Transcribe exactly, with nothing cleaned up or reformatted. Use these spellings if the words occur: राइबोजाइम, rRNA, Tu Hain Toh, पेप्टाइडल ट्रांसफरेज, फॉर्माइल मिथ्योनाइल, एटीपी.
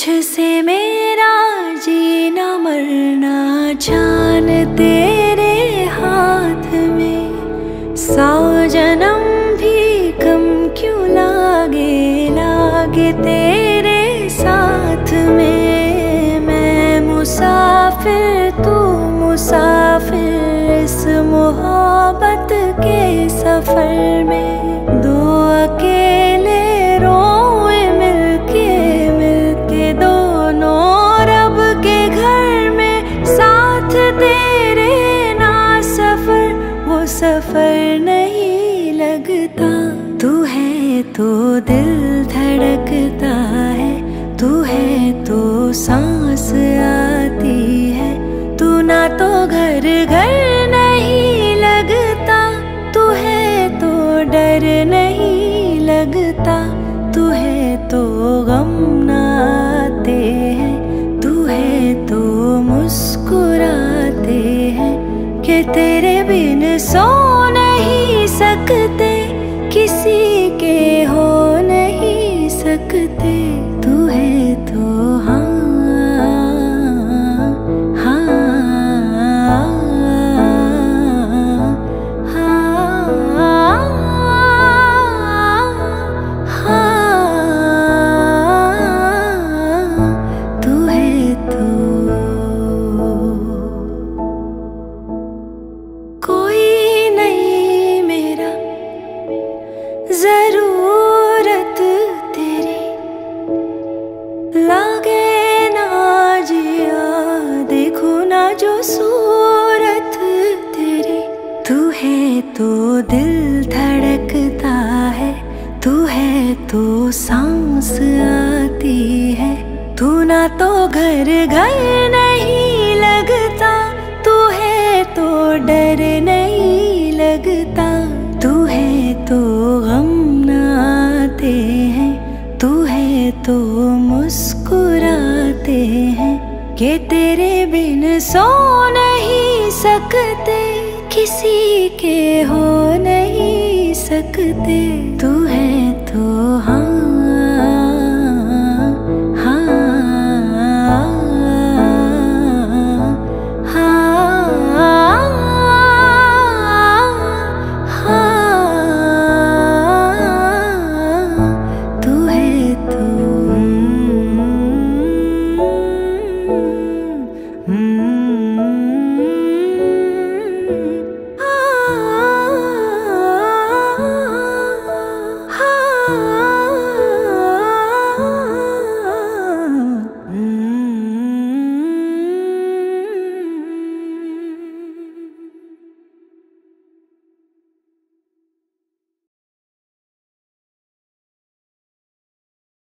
तुझसे मेरा जीना मरना जान तेरे हाथ में। सौ जन्म भी कम क्यों लागे लागे तेरे साथ में। मैं मुसाफिर तू मुसाफिर इस मोहब्बत के सफर में। दो अकेले रोए मिलके मिलके दोनों रब के घर में। साथ तेरे ना सफर वो सफर नहीं लगता। तू है तो दिल धड़कता है, तू है तो सांस आती है। तू ना तो घर घर नहीं लगता, तू है तो डर नहीं लगता। तू है तो गम ना आते हैं, तू है तो मुस्कुराते हैं। कि तेरे बिन सो नहीं सकते, किसी के हो नहीं सकते। तू है तो हाँ जरूरत तेरी लागे ना जिया। देखो ना जो सूरत तेरी। तू है तो दिल धड़कता है, तू है तो सांस आती है। तू ना तो घर घर नहीं लगता, तू है तो डर नहीं लगता। तू है तो गम ना आते हैं, तू है तो मुस्कुराते हैं। कि तेरे बिन सो नहीं सकते, किसी के हो नहीं सकते। तू